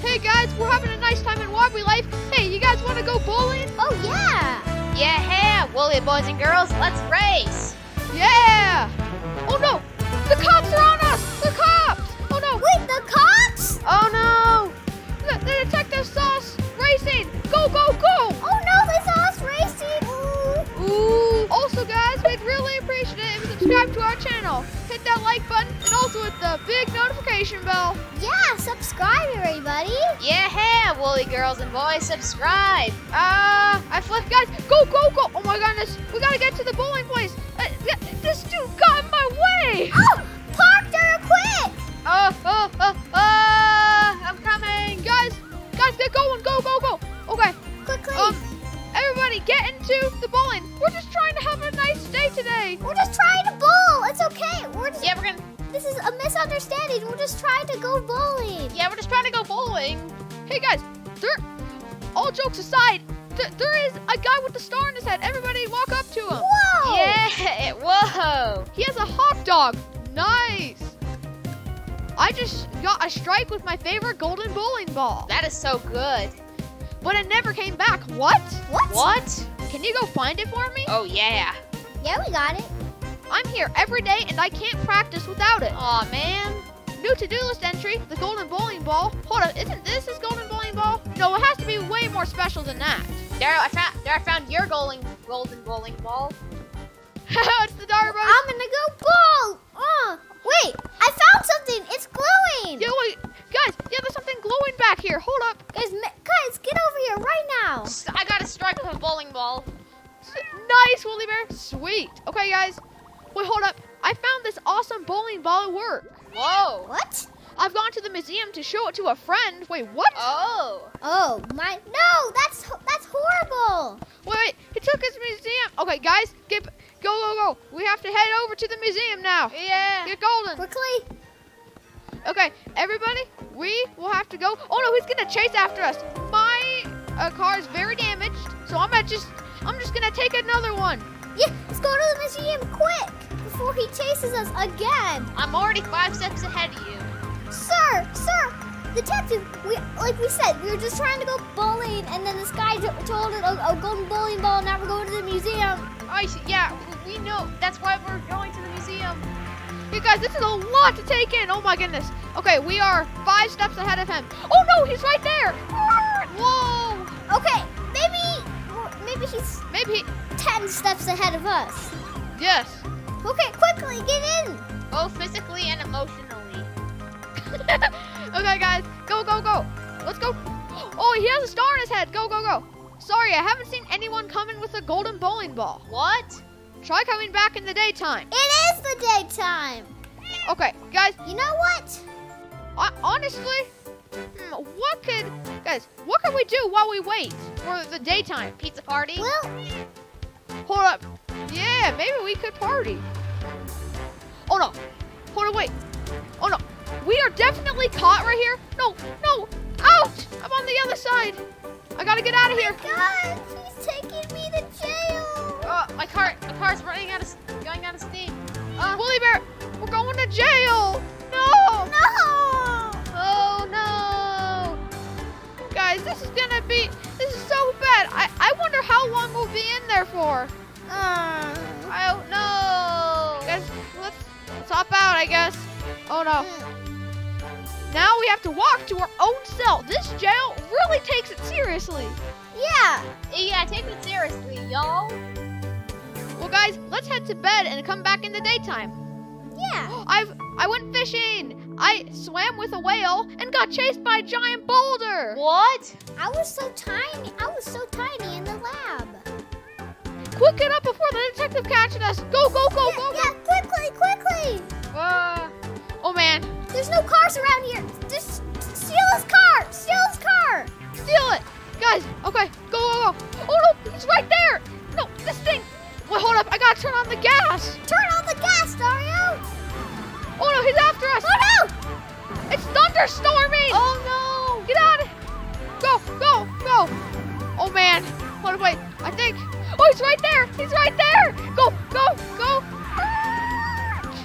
Hey guys, we're having a nice time in Wobbly Life. Hey, you guys want to go bowling? Oh yeah! Yeah, Woolly boys and girls, let's race! Yeah! Oh no! The cops are on us! The cops! Oh no! Wait, the cops? Oh no! The detectives saw us racing! Go, go, go! Oh no, they saw us racing! Ooh! Also guys, we'd really appreciate it if you subscribe to our channel. Hit that like button and also hit the big notification bell. Yeah, subscribe everybody! Yeah, Woolly girls and boys, subscribe! I flipped guys! Go, go, go! Oh my goodness, we gotta get to the bowling place! This dude got in my way! Oh! Park there quick! I'm coming! Guys, get going! Go, go, go! Okay. Quickly! Everybody get into the bowling! We're just trying to have a nice day today! We're just trying to bowl! It's okay! This is a misunderstanding! We're just trying to go bowling! Yeah, we're just trying to go bowling! Hey guys, all jokes aside, there is a guy with the star in his head. Everybody walk up to him. Whoa! Yeah, whoa! He has a hot dog. Nice! I just got a strike with my favorite golden bowling ball. That is so good. But it never came back. What? What? What? Can you go find it for me? Oh, yeah. Yeah, we got it. I'm here every day, and I can't practice without it. Aw, man. New to-do list entry, the golden bowling ball. Hold up, isn't this his golden bowling ball? No, it has to be way more special than that. Dario, I found your golden bowling ball. It's the Dario Brothers. I'm gonna go bowl. Wait, I found something. It's glowing. Yeah, wait, guys. Yeah, there's something glowing back here. Hold up, guys, get over here right now. I got a strike with a bowling ball. Nice, WoollyBear. Sweet. Okay, guys. Wait, hold up. I found this awesome bowling ball at work. Whoa. What? I've gone to the museum to show it to a friend. Wait, what? Oh my! No, that's horrible. Wait, he took his museum. Okay, guys, go! We have to head over to the museum now. Yeah. Get golden. Quickly. Okay, everybody, we will have to go. Oh no, he's gonna chase after us. My car is very damaged, so I'm just gonna take another one. Yeah, let's go to the museum quick before he chases us again. I'm already 5 steps ahead of you. Sir, detective, we were just trying to go bowling, and then this guy told us a golden bowling ball, and now we're going to the museum. Yeah, we know. That's why we're going to the museum. You guys, this is a lot to take in. Oh, my goodness. Okay, we are 5 steps ahead of him. Oh, no, he's right there. Whoa. Okay, maybe he's 10 steps ahead of us. Yes. Okay, quickly, get in. Both physically and emotionally. Okay, guys, go. Let's go. Oh, he has a star in his head. Go. Sorry, I haven't seen anyone come in with a golden bowling ball. What? Try coming back in the daytime. It is the daytime. Okay, guys. You know what? Honestly, what could we do while we wait for the daytime? Pizza party? Well, hold up. Yeah, maybe we could party. Oh, no. Hold on, wait. Oh, no. We are definitely caught right here. No. Ouch! I'm on the other side. I gotta get out of here. God, he's taking me to jail. My car's running going out of steam. WoollyBear, we're going to jail. No. Oh no. Guys, this is so bad. I wonder how long we'll be in there for. I don't know. Guys, let's hop out, I guess. Oh no. Now we have to walk to our own cell. This jail really takes it seriously. Yeah, take it seriously, y'all. Well, guys, let's head to bed and come back in the daytime. Yeah. I went fishing. I swam with a whale and got chased by a giant boulder. What? I was so tiny in the lab. Quick it up before the detective catches us. Go. Yeah, quickly. Oh, man. There's no cars around here. Just steal his car. Steal it. Guys, okay. Go. Oh, no. He's right there. No, this thing. Wait, hold up. I got to turn on the gas. Turn on the gas, Dario. Oh, no. He's after us. Oh, no. It's thunderstorming. Oh, no. Get out. Go. Oh, man. Hold up. Wait. I think. Oh, he's right there. Go.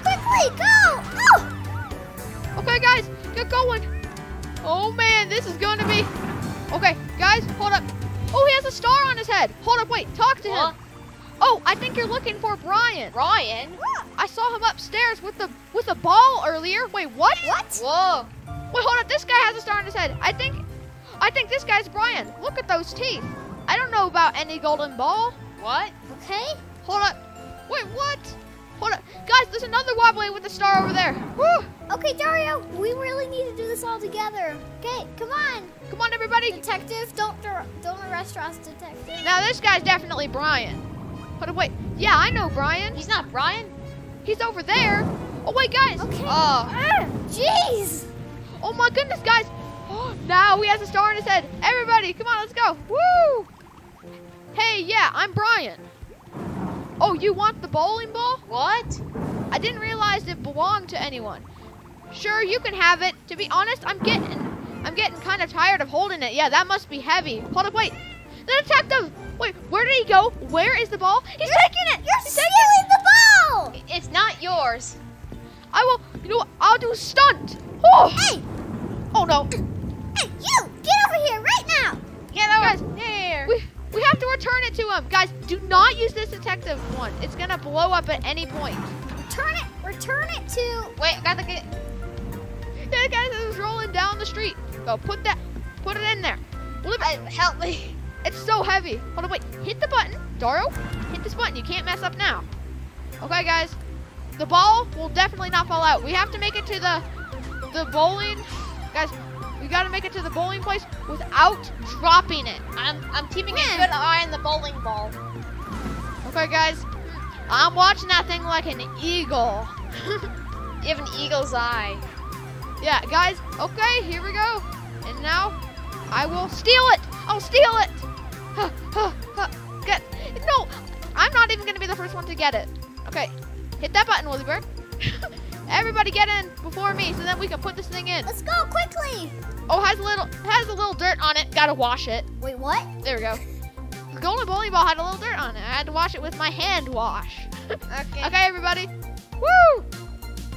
Quickly, go. Oh. Okay, guys, get going. Oh man, this is going to be... Okay, guys, hold up. Oh, he has a star on his head. Hold up, wait, talk to him. Oh, I think you're looking for Brian. Brian? I saw him upstairs with a ball earlier. Wait, what? What? Whoa. Wait, hold up, this guy has a star on his head. I think this guy's Brian. Look at those teeth. I don't know about any golden ball. What? Okay. Hold up. Wait, what? Hold up. Guys, there's another wobbly with a star over there. Woo! Okay, Dario, we really need to do this all together. Okay, come on. Come on, everybody. Detective, don't arrest us, detective. Now, this guy's definitely Brian. Hold up, wait. Yeah, I know Brian. He's not Brian. He's over there. Oh, wait, guys. Okay. Jeez. Oh, my goodness, guys. Now he has a star on his head. Everybody, come on, let's go. Woo! Hey, yeah, I'm Brian. Oh, you want the bowling ball? What? I didn't realize it belonged to anyone. Sure, you can have it. To be honest, I'm getting kind of tired of holding it. Yeah, that must be heavy. Hold up, wait. They attacked them. Wait, where did he go? Where is the ball? He's taking it. You're stealing the ball. It's not yours. I will. You know what? I'll do a stunt. Oh. Hey. Oh no. Hey, you! Get over here right now! Get over here! We have to return it to him. Guys, do not use this detective one. It's gonna blow up at any point. Return it to... Wait, I gotta get... That guy was rolling down the street. Go, put it in there. Help me. It's so heavy. Hold on, wait, hit the button. Dario, hit this button. You can't mess up now. Okay, guys. The ball will definitely not fall out. We have to make it to the bowling... Guys, we gotta make it to the bowling place without dropping it. I'm keeping a good eye on the bowling ball. Okay, guys, I'm watching that thing like an eagle. You have an eagle's eye. Yeah, guys. Okay, here we go. And now, I will steal it. I'll steal it. Get no. I'm not even gonna be the first one to get it. Okay, hit that button, WoollyBear. Everybody get in before me, so then we can put this thing in. Let's go quickly. Oh, has a little dirt on it. Gotta wash it. Wait, what? There we go. The golden bowling ball had a little dirt on it. I had to wash it with my hand wash. Okay. Okay, everybody. Woo!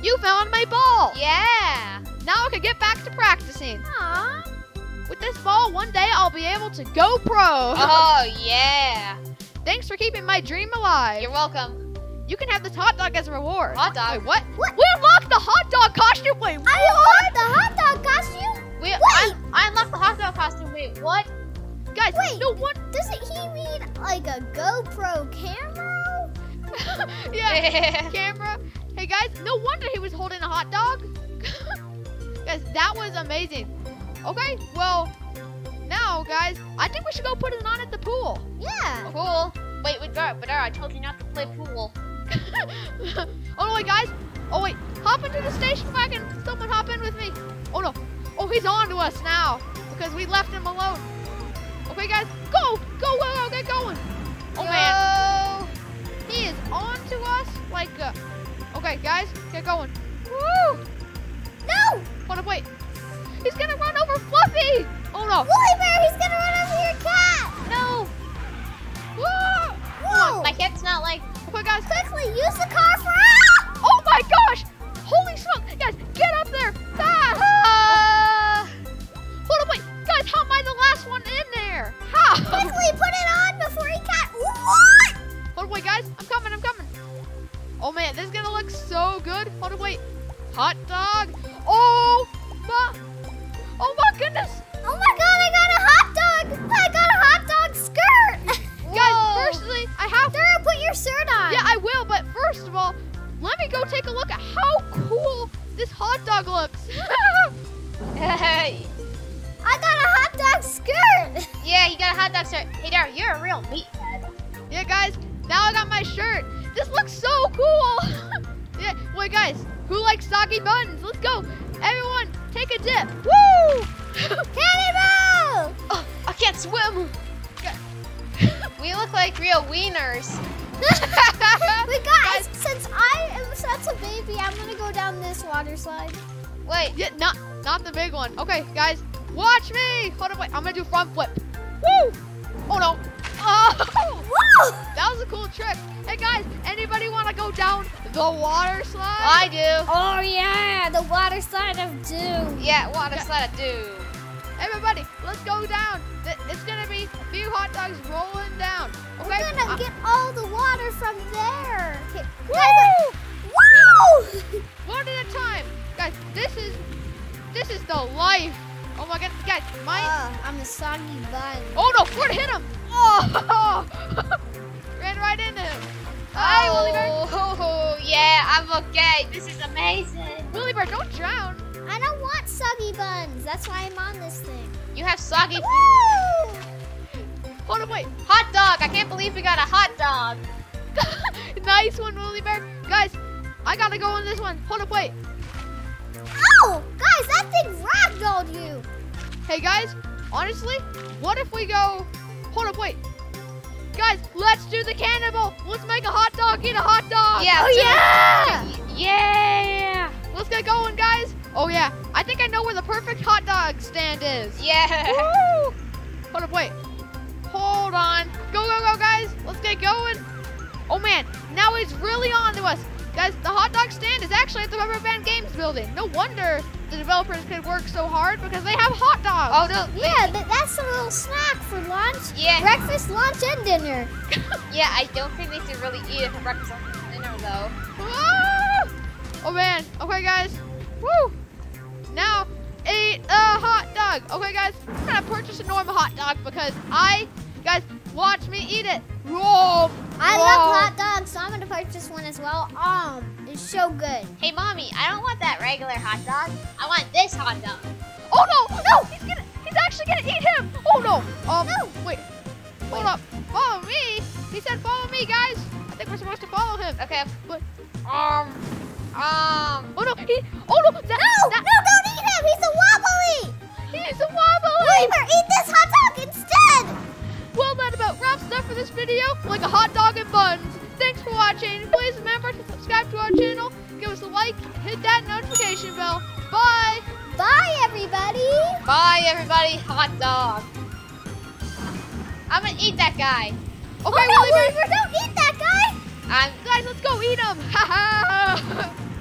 You found my ball. Yeah. Now I can get back to practicing. Aww. With this ball, one day I'll be able to go pro. Oh yeah. Thanks for keeping my dream alive. You're welcome. You can have this hot dog as a reward. Hot dog? Wait, what? We unlocked the hot dog costume? Wait, what? I unlocked the hot dog costume? Wait. I unlocked the hot dog costume. Wait, what? Guys, wait, no, what? Doesn't he mean like a GoPro camera? Yeah, camera. Hey, guys, no wonder he was holding a hot dog. Guys, that was amazing. Okay, well, now, guys, I think we should go put it on at the pool. Yeah. Pool? Wait, but I told you not to play pool. Oh, wait, guys. Oh, wait. Hop into the station wagon. Someone hop in with me. Oh, no. Oh, he's on to us now because we left him alone. Okay, guys. Go. Go, go, go. Get going. Oh, man. He is on to us like a... Okay, guys. Get going. Woo. No. Hold up. Wait. He's going to run over Fluffy. Oh, no. WoollyBear, he's going to run over your cat. No. Woo. Whoa. My cat's not like... Okay, guys. Quickly, use the car for us! Oh my gosh! Holy smoke! Guys, get up there! Fast! Hold up, wait! Guys, how am I the last one in there? How? Quickly, put it on before he got... What? Hold up, wait, guys. I'm coming. Oh man, this is gonna look so good. Hold up, wait. Hot dog. Oh my goodness! Oh my god, I got a hot dog! I got a hot dog skirt! Guys, firstly, I have... Dario, put your shirt on. Yeah, I will, but first of all, let me go take a look at how cool this hot dog looks. Hey. I got a hot dog skirt. Yeah, you got a hot dog skirt. Hey, Dario, you're a real meathead. Yeah, guys, now I got my shirt. This looks so cool. Yeah, wait, guys, who likes soggy buns? Let's go. Everyone, take a dip. Woo! Cannonball! Oh, I can't swim. We look like real wieners. Wait, guys, since I am such a baby, I'm gonna go down this water slide. Wait, yeah, not the big one. Okay, guys, watch me. Hold on, wait, I'm gonna do front flip. Woo! Oh no! Oh! What? That was a cool trick. Hey guys, anybody want to go down the water slide? I do. Oh yeah, the water slide of doom. Yeah, water slide of doom. Everybody, let's go down. It's gonna be a few hot dogs rolling down. Okay? We're gonna get all the water from there. Woo! Wow! One at a time, guys. This is the life. Oh my God, guys, I'm a soggy bun. Oh no, Ford hit him. Oh! Ran right into him. Hi, WoollyBear. Oh yeah, I'm okay. This is amazing. WoollyBear, don't drown. I don't want soggy buns. That's why I'm on this thing. You have soggy buns. Hold on, wait. Hot dog. I can't believe we got a hot dog. Nice one, WoollyBear. Guys, I gotta go on this one. Hold up, wait. Ow! Guys, that thing ragdolled you. Hey, guys, honestly, what if we go... Hold up, wait. Guys, let's do the cannibal. Let's make a hot dog eat a hot dog. Yeah. Oh, yeah. Yeah. Let's get going, guys. Oh, yeah. I think I know where the perfect hot dog stand is. Yeah. Woo! Hold up, wait. Hold on. Go, go, go, guys. Let's get going. Oh, man. Now he's really on to us. Guys, the hot dog stand is actually at the Rubber Band Games building. No wonder the developers could work so hard because they have hot dogs. Oh, no. Yeah, that's a little snack for lunch, breakfast, lunch, and dinner. Yeah, I don't think they should really eat it for breakfast, lunch, and dinner, though. Oh, man. Okay, guys. Woo. Now, eat a hot dog. Okay, guys, I'm going to purchase a normal hot dog because guys, watch me eat it. Whoa. I love hot dogs, so I'm going to purchase one as well. It's so good. Hey, Mommy, I don't want that regular hot dog. I want this hot dog. Oh, no, no, he's actually going to eat him. Oh, no. No. Wait, hold up. Follow me. He said follow me, guys. I think we're supposed to follow him. Okay. But, oh, no. No, don't eat him. He's a wobbly. He's a wobbly. Weaver, eat this hot dog instead. Well, that about wraps it up for this video, like a hot dog and buns. Thanks for watching. Please remember to subscribe to our channel, give us a like, and hit that notification bell. Bye. Bye, everybody. Bye, everybody. Hot dog. I'm going to eat that guy. Okay, oh, no, Williver, don't eat that guy. Guys, let's go eat him. Ha ha.